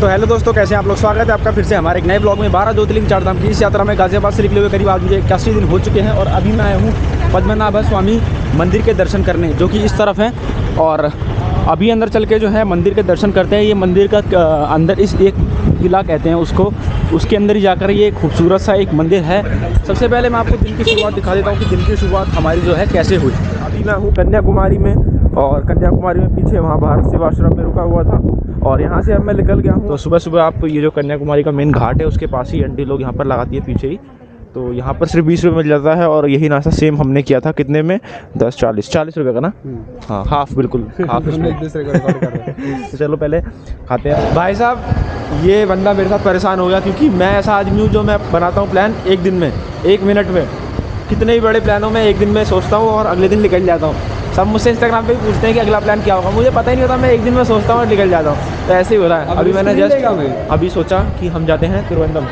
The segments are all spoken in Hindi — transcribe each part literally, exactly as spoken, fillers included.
तो हेलो दोस्तों, कैसे हैं आप लोग। स्वागत है आपका फिर से हमारे एक नए ब्लॉग में। बारह ज्योतिर्लिंग चार धाम की इस यात्रा में गाजियाबाद से निकले हुए करीब आज मुझे इक्यासी दिन हो चुके हैं और अभी मैं आया हूँ पद्मनाभस्वामी मंदिर के दर्शन करने, जो कि इस तरफ है। और अभी अंदर चल के जो है मंदिर के दर्शन करते हैं। ये मंदिर का अंदर इस एक किला कहते हैं उसको, उसके अंदर ही जाकर ये खूबसूरत सा एक मंदिर है। सबसे पहले मैं आपको दिन की शुरुआत दिखा देता हूँ कि दिन की शुरुआत हमारी जो है कैसे हुई। अभी मैं हूँ कन्याकुमारी में और कन्याकुमारी में पीछे वहाँ भारत सेवा आश्रम में रुका हुआ था और यहाँ से अब मैं निकल गया हूँ। तो सुबह सुबह आप ये जो कन्याकुमारी का मेन घाट है उसके पास ही अंटी लोग यहाँ पर लगाती है पीछे ही। तो यहाँ पर सिर्फ बीस रुपये मिल जाता है और यही नाश्ता सेम हमने किया था कितने में, दस चालीस चालीस रुपये का ना। हाँ हाफ, बिल्कुल हाफ। तो चलो पहले खाते हैं। भाई साहब ये बंदा मेरे साथ परेशान हो गया क्योंकि मैं ऐसा आदमी हूँ जो मैं बनाता हूँ प्लान एक दिन में, एक मिनट में। कितने भी बड़े प्लानों में एक दिन में सोचता हूँ और अगले दिन निकल जाता हूँ। सब मुझसे इंस्टाग्राम पे पूछते हैं कि अगला प्लान क्या होगा, मुझे पता ही नहीं होता। मैं एक दिन में सोचता हूँ और निकल जाता हूँ। तो ऐसे ही हो रहा है। अभी मैंने जस्ट अभी सोचा कि हम जाते हैं तिरुवनंतपुरम,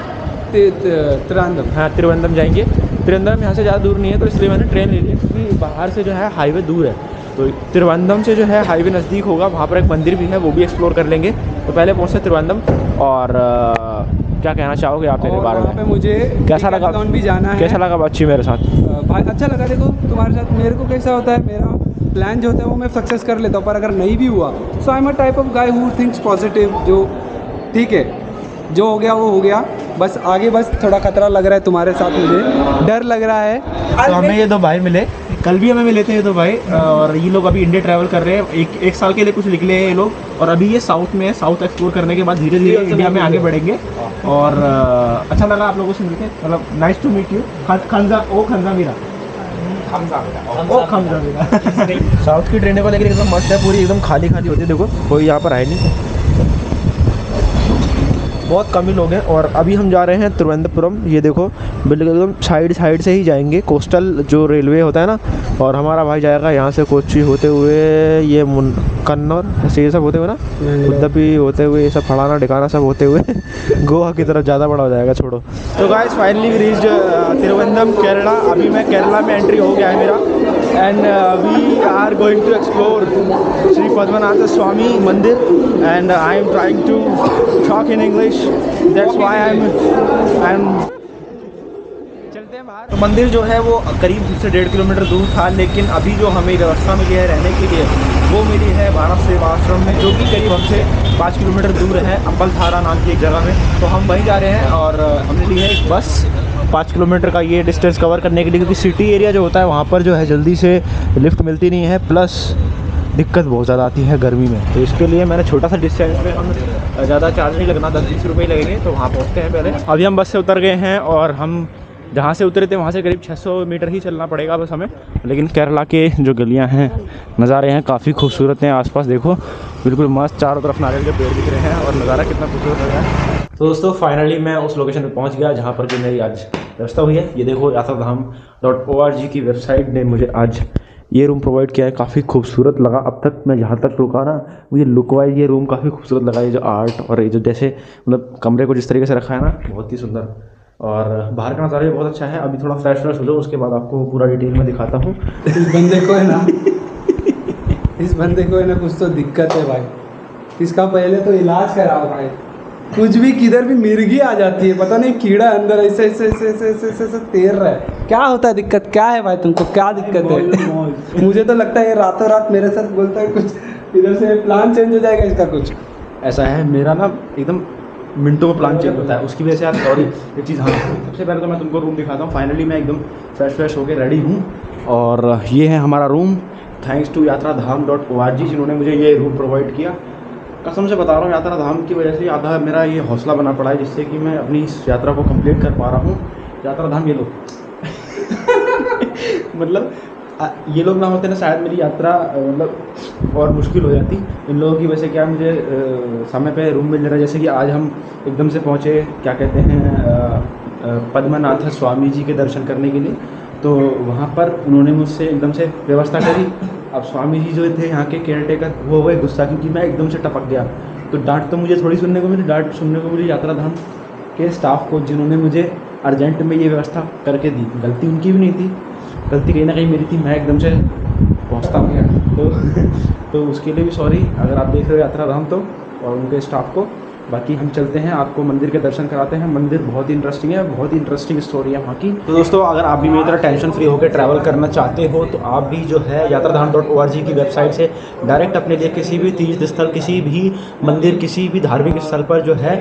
तिरुवनंतपुरम हाँ तिरुवनंतपुरम जाएंगे। तिरुवनंतपुरम यहाँ से ज़्यादा दूर नहीं है तो इसलिए मैंने ट्रेन ले ली क्योंकि बाहर से जो है हाईवे दूर है। तो तिरुवनंतपुरम से जो है हाईवे नज़दीक होगा, वहाँ पर एक मंदिर भी है, वो भी एक्सप्लोर कर लेंगे। तो पहले पहुँचते तिरुवनंतपुरम। और क्या कहना चाहोगे आप मेरे बारे में? मुझे कैसा लगा भी जाना है, कैसा लगा अच्छी मेरे साथ? अच्छा लगा। देखो तुम्हारे साथ मेरे को कैसा होता है, मेरा प्लान जो होता है वो मैं सक्सेस कर लेता हूँ, पर अगर नहीं भी हुआ so I am a type of guy who thinks positive. जो ठीक है, जो हो गया वो हो गया, बस आगे बस थोड़ा खतरा लग रहा है तुम्हारे साथ, मुझे डर लग रहा है। तो हमें ये दो भाई मिले, कल भी हमें मिले थे ये दो भाई, और ये लोग अभी इंडिया ट्रैवल कर रहे हैं। एक एक साल के लिए कुछ निकले हैं ये लोग और अभी ये साउथ में है। साउथ एक्सप्लोर करने के बाद धीरे धीरे इंडिया में आगे बढ़ेंगे। और अच्छा लगा आप लोगों से मिलके, मतलब नाइस टू मीट यू। खंजा ओ खंजा मेरा खंजा ओ खंजा मेरा। साउथ की ट्रेनें को लेकर एकदम मस्त है, पूरी एकदम खाली खाली होती है। देखो कोई यहाँ पर आए नहीं, बहुत कम ही लोग हैं। और अभी हम जा रहे हैं तिरुवनंतपुरम। ये देखो बिल्कुल एकदम साइड साइड से ही जाएंगे, कोस्टल जो रेलवे होता है ना। और हमारा भाई जाएगा यहाँ से कोच्चि होते हुए, ये मुन कन्नौर से ये सब होते हुए ना, उद्दपी होते हुए, ये सब फड़ाना ढिकाना सब होते हुए गोवा की तरफ ज़्यादा बड़ा हो जाएगा। छोड़ो। तो guys finally we reached Thiruvananthapuram, Kerala. अभी मैं केरला में एंट्री हो गया है मेरा and uh, we are going to explore Shri Padmanabhaswamy Mandir and uh, I am trying to talk in English, that's why I'm I'm चलते हैं बाहर। तो मंदिर जो है वो करीब से डेढ़ किलोमीटर दूर था, लेकिन अभी जो हमें व्यवस्था मिली है रहने के लिए वो मिली है भारत सेवा आश्रम में, जो कि करीब हमसे पाँच किलोमीटर दूर है, अम्बलथारा नाम की एक जगह में। तो हम वहीं जा रहे हैं और हमने ली है एक बस पाँच किलोमीटर का ये डिस्टेंस कवर करने के लिए, क्योंकि सिटी एरिया जो होता है वहाँ पर जो है जल्दी से लिफ्ट मिलती नहीं है, प्लस दिक्कत बहुत ज़्यादा आती है गर्मी में। तो इसके लिए मैंने छोटा सा डिस्टेंस पे, हम ज़्यादा चार्ज नहीं लगना, दस बीस रुपये लगेंगे। तो वहाँ पहुँचते हैं पहले। अभी हम बस से उतर गए हैं और हम जहाँ से उतरे थे वहाँ से करीब छह सौ मीटर ही चलना पड़ेगा बस हमें। लेकिन केरला के जो गलियाँ हैं, नज़ारे हैं, काफ़ी खूबसूरत हैं। आसपास देखो बिल्कुल मस्त, चारों तरफ नारियल के पेड़ दिख रहे हैं और नज़ारा कितना खूबसूरत लग रहा है। तो दोस्तों फाइनली मैं उस लोकेशन पे पहुंच गया जहां पर कि मेरी आज व्यवस्था हुई है। ये देखो Yatradham dot O R G की वेबसाइट ने मुझे आज ये रूम प्रोवाइड किया है। काफ़ी खूबसूरत लगा। अब तक मैं जहाँ तक रुका ना, मुझे लुक वाइज ये रूम काफ़ी खूबसूरत लगा। ये जो आर्ट और ये जो जैसे मतलब कमरे को जिस तरीके से रखा है ना, बहुत ही सुंदर। और बाहर का नज़ारा भी बहुत अच्छा है। अभी थोड़ा फ्रेश फ्रेश हो जाओ, उसके बाद आपको पूरा डिटेल में दिखाता हूँ। इस बंदे को है ना इस बंदे को है ना कुछ तो दिक्कत है भाई, इसका पहले तो इलाज कराओ भाई। कुछ भी किधर भी मिर्गी आ जाती है, पता नहीं कीड़ा अंदर ऐसे ऐसे ऐसे ऐसे ऐसे ऐसे तैर रहा है। क्या होता है, दिक्कत क्या है भाई तुमको, क्या दिक्कत है? मुझे तो लगता है रातों रात मेरे साथ बोलता है कुछ इधर से प्लान चेंज हो जाएगा इसका। कुछ ऐसा है मेरा ना, एकदम मिनटों में प्लान चेंज होता है, उसकी वजह से यार सॉरी ये चीज़। हाँ सबसे पहले तो मैं तुमको रूम दिखाता हूँ। फाइनली मैं एकदम फ्रेश फ्रेश होकर रेडी हूँ और ये है हमारा room. Thanks to Yatradham dot O R G जिन्होंने मुझे ये रूम प्रोवाइड किया। कसम से बता रहा हूँ, यात्रा धाम की वजह से आधा मेरा ये हौसला बना पड़ा है, जिससे कि मैं अपनी इस यात्रा को कंप्लीट कर पा रहा हूँ। यात्रा धाम ये लोग मतलब आ, ये लोग ना होते ना शायद मेरी यात्रा मतलब और मुश्किल हो जाती। इन लोगों की वजह से क्या मुझे आ, समय पे रूम मिल रहा है। जैसे कि आज हम एकदम से पहुँचे क्या कहते हैं पद्मनाथ स्वामी जी के दर्शन करने के लिए, तो वहाँ पर उन्होंने मुझसे एकदम से व्यवस्था करी। अब स्वामी जी जो थे यहाँ के केयर टेकर, वो हुए गुस्सा क्योंकि मैं एकदम से टपक गया। तो डांट तो मुझे थोड़ी सुनने को मिली, डांट सुनने को मिली यात्राधाम के स्टाफ को, जिन्होंने मुझे अर्जेंट में ये व्यवस्था करके दी। गलती उनकी भी नहीं थी, गलती कहीं ना कहीं मेरी थी, मैं एकदम से पहुँचता गया। तो तो उसके लिए भी सॉरी अगर आप देख रहे हो यात्राधाम तो, और उनके स्टाफ को। बाकी हम चलते हैं, आपको मंदिर के दर्शन कराते हैं। मंदिर बहुत ही इंटरेस्टिंग है, बहुत ही इंटरेस्टिंग स्टोरी है वहाँ की। तो दोस्तों अगर आप भी मेरी तरह टेंशन फ्री होकर ट्रैवल करना चाहते हो तो आप भी जो है Yatradham dot O R G की वेबसाइट से डायरेक्ट अपने लिए किसी भी तीर्थ स्थल, किसी भी मंदिर, किसी भी धार्मिक स्थल पर जो है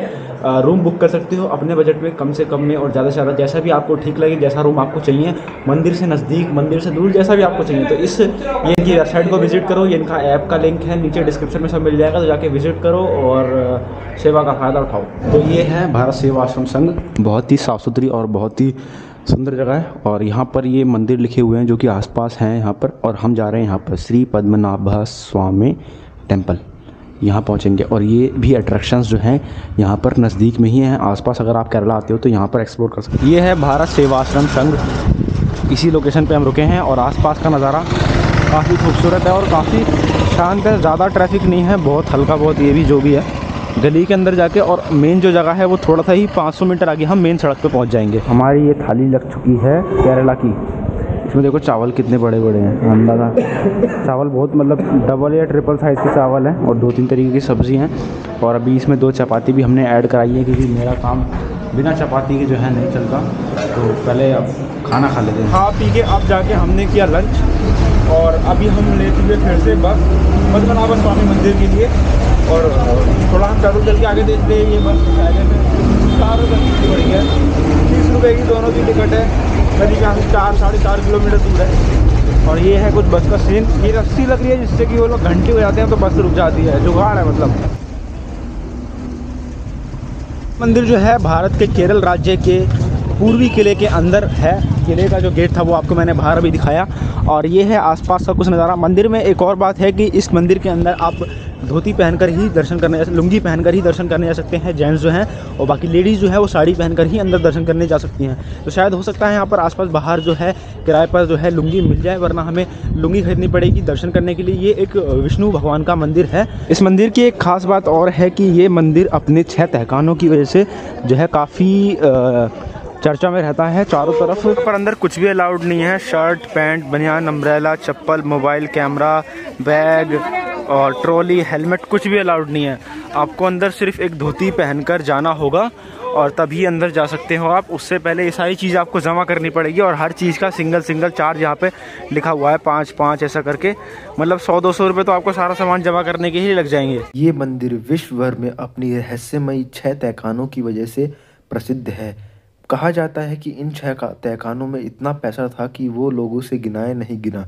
रूम बुक कर सकते हो अपने बजट में, कम से कम में और ज़्यादा से ज़्यादा, जैसा भी आपको ठीक लगे, जैसा रूम आपको चाहिए, मंदिर से नज़दीक, मंदिर से दूर, जैसा भी आपको चाहिए। तो इस ये इनकी वेबसाइट को विजिट करो, ये इनका ऐप का लिंक है नीचे डिस्क्रिप्शन में सब मिल जाएगा, तो जाके विजिट करो और सेवा का फ़ायदा उठाओ। तो ये है भारत सेवा आश्रम संघ, बहुत ही साफ़ सुथरी और बहुत ही सुंदर जगह है। और यहाँ पर ये मंदिर लिखे हुए हैं जो कि आसपास हैं यहाँ पर, और हम जा रहे हैं यहाँ पर श्री पद्मनाभस्वामी टेम्पल, यहाँ पहुँचेंगे। और ये भी अट्रैक्शंस जो हैं यहाँ पर नज़दीक में ही हैं, आसपास अगर आप केरला आते हो तो यहाँ पर एक्सप्लोर कर सकते हो। ये है भारत सेवा आश्रम संघ, इसी लोकेशन पे हम रुके हैं और आसपास का नज़ारा काफ़ी खूबसूरत है और काफ़ी शांत है, ज़्यादा ट्रैफिक नहीं है, बहुत हल्का, बहुत ये भी जो भी है गली के अंदर जाके। और मेन जो जगह है वो थोड़ा सा ही पाँच सौ मीटर आगे हम मेन सड़क पर पहुँच जाएंगे। हमारी ये थाली लग चुकी है केरला की, इसमें देखो चावल कितने बड़े बड़े हैं, अंदाजा चावल बहुत, मतलब डबल या ट्रिपल साइज़ के चावल हैं और दो तीन तरीके की सब्ज़ी हैं। और अभी इसमें दो चपाती भी हमने ऐड कराई है क्योंकि मेरा काम बिना चपाती के जो है नहीं चलता, तो पहले अब खाना खा लेते हैं। खा पी के अब जाके हमने किया लंच और अभी हम लेते हुए फिर से बस पद्मनाभस्वामी मंदिर के लिए। और थोड़ा हम चारों चल के आगे देखते हैं, ये बस चारों की बड़ी है, तीस रुपये की दोनों की टिकट है, करीब यहाँ से चार साढ़े चार किलोमीटर दूर है। और ये है कुछ बस का सीन, ये रस्सी लग रही है जिससे कि वो लोग घंटे हो जाते हैं तो बस रुक जाती है, जुगाड़ है मतलब। मंदिर जो है भारत के केरल राज्य के पूर्वी किले के अंदर है, किले का जो गेट था वो आपको मैंने बाहर अभी दिखाया। और ये है आसपास का कुछ नज़ारा मंदिर में। एक और बात है कि इस मंदिर के अंदर आप धोती पहनकर ही दर्शन करने, लुंगी पहनकर ही दर्शन करने जा सकते हैं जेंट्स जो हैं, और बाकी लेडीज़ जो है वो साड़ी पहनकर ही अंदर दर्शन करने जा सकती हैं। तो शायद हो सकता है यहाँ पर आसपास बाहर जो है किराए पर जो है लुंगी मिल जाए, वरना हमें लुंगी खरीदनी पड़ेगी दर्शन करने के लिए। ये एक विष्णु भगवान का मंदिर है। इस मंदिर की एक ख़ास बात और है कि ये मंदिर अपने छः तहखानों की वजह से जो है काफ़ी चर्चा में रहता है। चारों तरफ पर अंदर कुछ भी अलाउड नहीं है, शर्ट, पैंट, बनियान, umbrella, chappal, mobile, camera, bag और ट्रॉली, हेलमेट, कुछ भी अलाउड नहीं है। आपको अंदर सिर्फ एक धोती पहनकर जाना होगा और तभी अंदर जा सकते हो आप, उससे पहले ये सारी चीज़ आपको जमा करनी पड़ेगी। और हर चीज़ का सिंगल सिंगल चार्ज यहाँ पे लिखा हुआ है, पाँच पाँच ऐसा करके, मतलब सौ दो सौ रुपये तो आपको सारा सामान जमा करने के ही लग जाएंगे। ये मंदिर विश्व भर में अपनी रहस्यमयी छः तहखानों की वजह से प्रसिद्ध है। कहा जाता है कि इन छह तहखानों में इतना पैसा था कि वो लोगों से गिनाए नहीं गिना।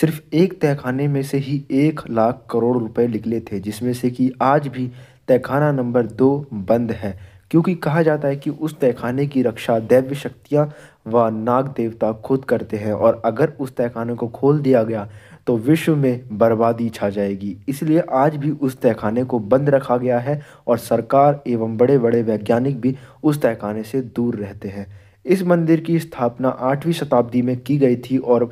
सिर्फ एक तहखाने में से ही एक लाख करोड़ रुपए निकले थे, जिसमें से कि आज भी तहखाना नंबर दो बंद है, क्योंकि कहा जाता है कि उस तहखाने की रक्षा दैव्य शक्तियाँ व नाग देवता खुद करते हैं, और अगर उस तहखाने को खोल दिया गया तो विश्व में बर्बादी छा जाएगी। इसलिए आज भी उस तहखाने को बंद रखा गया है और सरकार एवं बड़े बड़े वैज्ञानिक भी उस तहखाने से दूर रहते हैं। इस मंदिर की स्थापना आठवीं शताब्दी में की गई थी और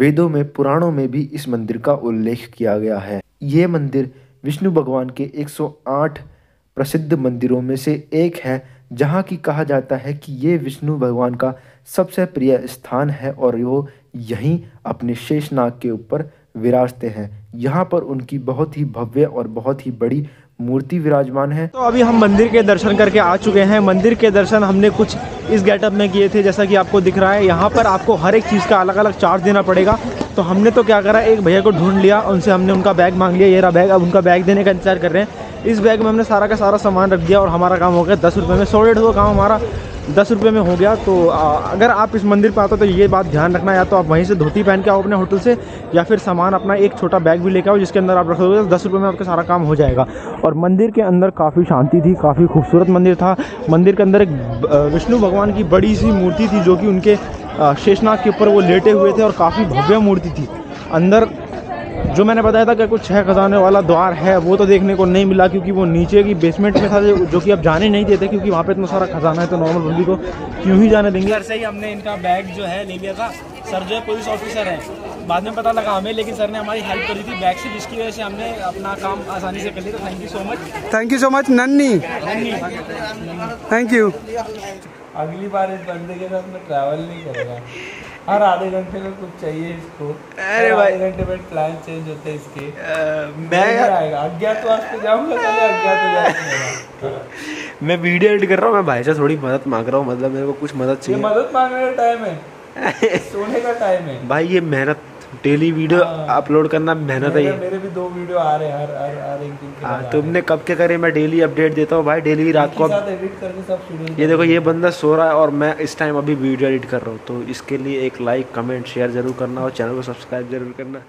वेदों में, पुराणों में भी इस मंदिर का उल्लेख किया गया है। ये मंदिर विष्णु भगवान के एक सौ आठ प्रसिद्ध मंदिरों में से एक है, जहाँ की कहा जाता है कि ये विष्णु भगवान का सबसे प्रिय स्थान है और वो यहीं अपने शेष नाग के ऊपर विराजते हैं। यहाँ पर उनकी बहुत ही भव्य और बहुत ही बड़ी मूर्ति विराजमान है। तो अभी हम मंदिर के दर्शन करके आ चुके हैं। मंदिर के दर्शन हमने कुछ इस गेटअप में किए थे जैसा कि आपको दिख रहा है। यहाँ पर आपको हर एक चीज़ का अलग अलग चार्ज देना पड़ेगा। तो हमने तो क्या करा, एक भैया को ढूंढ लिया, उनसे हमने उनका बैग मांग लिया, ये रहा बैग, अब उनका बैग देने का इंतजार कर रहे हैं। इस बैग में हमने सारा का सारा सामान रख दिया और हमारा काम हो गया दस रुपये में, सौ डेढ़ सौ काम हमारा दस रुपये में हो गया। तो आ, अगर आप इस मंदिर पर आते हो तो ये बात ध्यान रखना, या तो आप वहीं से धोती पहन के आओ अपने होटल से, या फिर सामान अपना एक छोटा बैग भी लेकर आओ जिसके अंदर आप रखोगे तो दस रुपये में आपका सारा काम हो जाएगा। और मंदिर के अंदर काफ़ी शांति थी, काफ़ी खूबसूरत मंदिर था। मंदिर के अंदर एक विष्णु भगवान की बड़ी सी मूर्ति थी जो कि उनके शेषनाग के ऊपर वो लेटे हुए थे और काफ़ी भव्य मूर्ति थी। अंदर जो मैंने बताया था कि कुछ छह खजाने वाला द्वार है, वो तो देखने को नहीं मिला क्योंकि वो नीचे की बेसमेंट में था, जो कि अब जाने नहीं देते क्योंकि वहाँ पे इतना सारा खजाना है, तो नॉर्मल बंदी को क्यों ही जाने देंगे। सर से ही हमने इनका बैग जो है ले लिया था। सर जो है पुलिस ऑफिसर है, बाद में पता लगा हमें, लेकिन सर ने हमारी हेल्प करी थी बैग से, जिसकी वजह से हमने अपना काम आसानी से कर लिया। तो thank you so much, thank you so much नन्नी, thank you. अगली बार इस बंदे के साथ मैं ट्रैवल नहीं करूँगा। हर आधे घंटे में कुछ चाहिए इसको। अरे भाई आधे घंटे में प्लान चेंज होते हैं इसके। मैं आएगा अज्ञातवास पे जाऊंगा, चलो अज्ञातवास। मैं वीडियो एडिट कर रहा हूँ, मैं भाई से थोड़ी मदद मांग रहा हूँ, मतलब मेरे को कुछ मदद चाहिए। मदद मांगने का टाइम है, सोने का टाइम है भाई। ये मेहनत डेली वीडियो अपलोड करना मेहनत है। मेरे भी दो वीडियो आ रहे हर हर हर एक दिन के। हां तुमने कब क्या करे, मैं डेली अपडेट देता हूं भाई, डेली रात को एडिट करके सब शेड्यूल। ये देखो ये बंदा सो रहा है और मैं इस टाइम अभी वीडियो एडिट कर रहा हूं, तो इसके लिए एक लाइक कमेंट शेयर जरूर करना और चैनल को सब्सक्राइब जरूर करना।